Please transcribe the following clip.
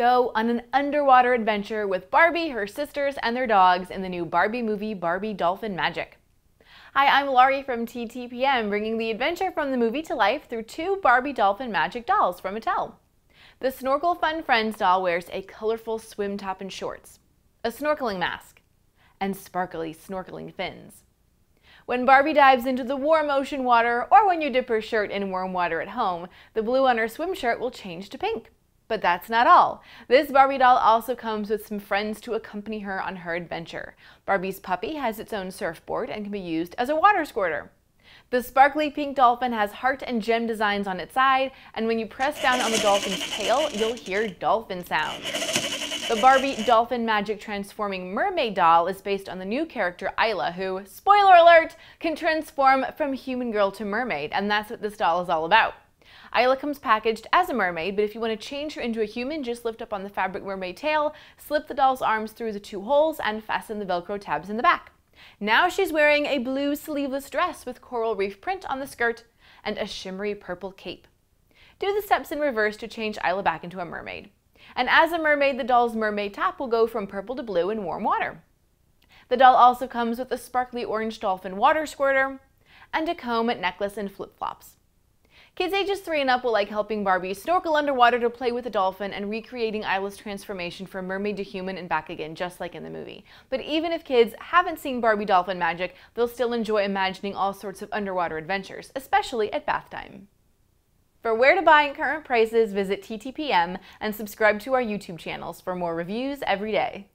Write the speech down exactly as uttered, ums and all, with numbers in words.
go on an underwater adventure with Barbie, her sisters, and their dogs in the new Barbie movie, Barbie Dolphin Magic. Hi, I'm Laurie from T T P M, bringing the adventure from the movie to life through two Barbie Dolphin Magic dolls from Mattel. The Snorkel Fun Friends doll wears a colorful swim top and shorts, a snorkeling mask, and sparkly snorkeling fins. When Barbie dives into the warm ocean water, or when you dip her shirt in warm water at home, the blue on her swim shirt will change to pink. But that's not all. This Barbie doll also comes with some friends to accompany her on her adventure. Barbie's puppy has its own surfboard and can be used as a water squirter. The sparkly pink dolphin has heart and gem designs on its side, and when you press down on the dolphin's tail, you'll hear dolphin sounds. The Barbie Dolphin Magic transforming mermaid doll is based on the new character Isla, who, spoiler alert, can transform from human girl to mermaid, and that's what this doll is all about. Isla comes packaged as a mermaid, but if you want to change her into a human, just lift up on the fabric mermaid tail, slip the doll's arms through the two holes, and fasten the Velcro tabs in the back. Now she's wearing a blue sleeveless dress with coral reef print on the skirt and a shimmery purple cape. Do the steps in reverse to change Isla back into a mermaid. And as a mermaid, the doll's mermaid top will go from purple to blue in warm water. The doll also comes with a sparkly orange dolphin water squirter and a comb, necklace, and flip-flops. Kids ages three and up will like helping Barbie snorkel underwater to play with a dolphin and recreating Isla's transformation from mermaid to human and back again, just like in the movie. But even if kids haven't seen Barbie Dolphin Magic, they'll still enjoy imagining all sorts of underwater adventures, especially at bath time. For where to buy and current prices, visit T T P M and subscribe to our YouTube channels for more reviews every day.